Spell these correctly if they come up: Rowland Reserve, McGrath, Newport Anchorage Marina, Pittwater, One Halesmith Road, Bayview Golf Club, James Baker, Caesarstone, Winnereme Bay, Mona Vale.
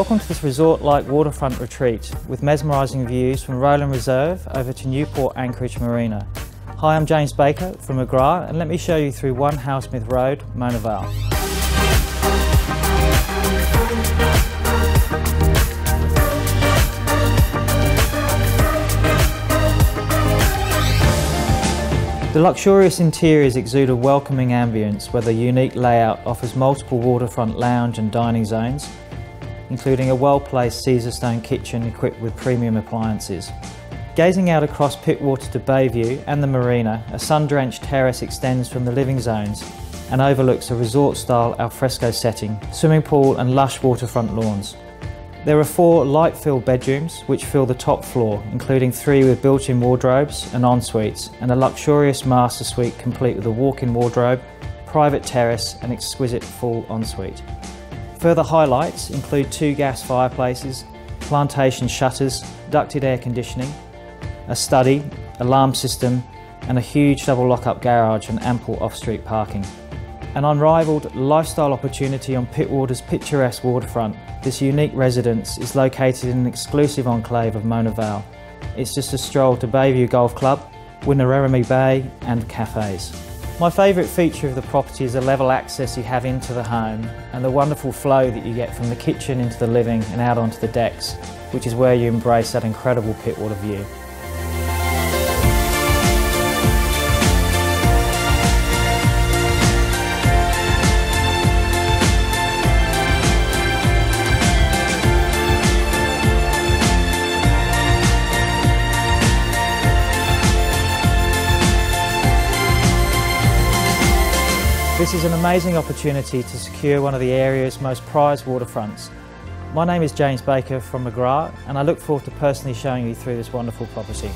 Welcome to this resort-like waterfront retreat with mesmerising views from Rowland Reserve over to Newport Anchorage Marina. Hi, I'm James Baker from McGrath and let me show you through One Halesmith Road, Mona Vale. The luxurious interiors exude a welcoming ambience where the unique layout offers multiple waterfront lounge and dining zones, including a well-placed Caesarstone kitchen equipped with premium appliances. Gazing out across Pittwater to Bayview and the marina, a sun-drenched terrace extends from the living zones and overlooks a resort-style alfresco setting, swimming pool and lush waterfront lawns. There are 4 light-filled bedrooms which fill the top floor, including 3 with built-in wardrobes and en-suites, and a luxurious master suite complete with a walk-in wardrobe, private terrace and exquisite full en-suite. Further highlights include 2 gas fireplaces, plantation shutters, ducted air conditioning, a study, alarm system and a huge double lock-up garage and ample off-street parking. An unrivalled lifestyle opportunity on Pittwater's picturesque waterfront, this unique residence is located in an exclusive enclave of Mona Vale. It's just a stroll to Bayview Golf Club, Winnereme Bay and cafes. My favourite feature of the property is the level access you have into the home and the wonderful flow that you get from the kitchen into the living and out onto the decks, which is where you embrace that incredible Pittwater view. This is an amazing opportunity to secure one of the area's most prized waterfronts. My name is James Baker from McGrath and I look forward to personally showing you through this wonderful property.